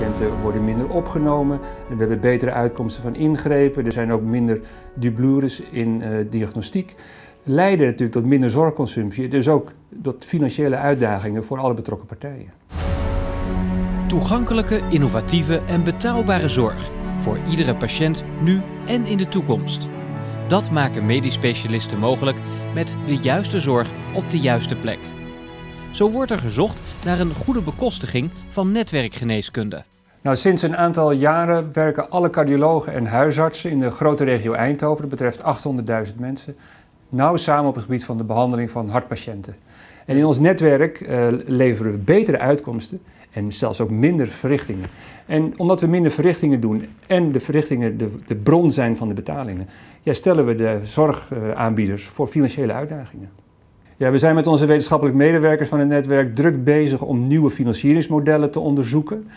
Patiënten worden minder opgenomen, we hebben betere uitkomsten van ingrepen, er zijn ook minder dublures in diagnostiek. Leiden natuurlijk tot minder zorgconsumptie, dus ook tot financiële uitdagingen voor alle betrokken partijen. Toegankelijke, innovatieve en betaalbare zorg. Voor iedere patiënt nu en in de toekomst. Dat maken medisch specialisten mogelijk met de juiste zorg op de juiste plek. Zo wordt er gezocht naar een goede bekostiging van netwerkgeneeskunde. Nou, sinds een aantal jaren werken alle cardiologen en huisartsen in de grote regio Eindhoven, dat betreft 800.000 mensen, nauw samen op het gebied van de behandeling van hartpatiënten. En in ons netwerk leveren we betere uitkomsten en zelfs ook minder verrichtingen. En omdat we minder verrichtingen doen en de verrichtingen de bron zijn van de betalingen, ja, stellen we de zorgaanbieders voor financiële uitdagingen. Ja, we zijn met onze wetenschappelijke medewerkers van het netwerk druk bezig om nieuwe financieringsmodellen te onderzoeken.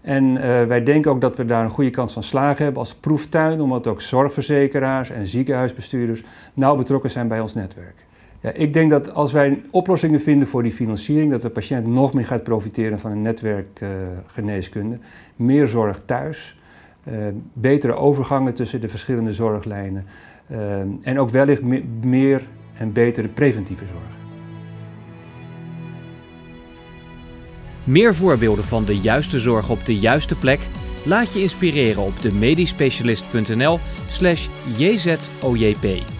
En wij denken ook dat we daar een goede kans van slagen hebben als proeftuin, omdat ook zorgverzekeraars en ziekenhuisbestuurders nauw betrokken zijn bij ons netwerk. Ja, ik denk dat als wij oplossingen vinden voor die financiering, dat de patiënt nog meer gaat profiteren van een netwerk geneeskunde. Meer zorg thuis, betere overgangen tussen de verschillende zorglijnen en ook wellicht meer en betere preventieve zorg. Meer voorbeelden van de juiste zorg op de juiste plek? Laat je inspireren op demedischspecialist.nl/jzojp.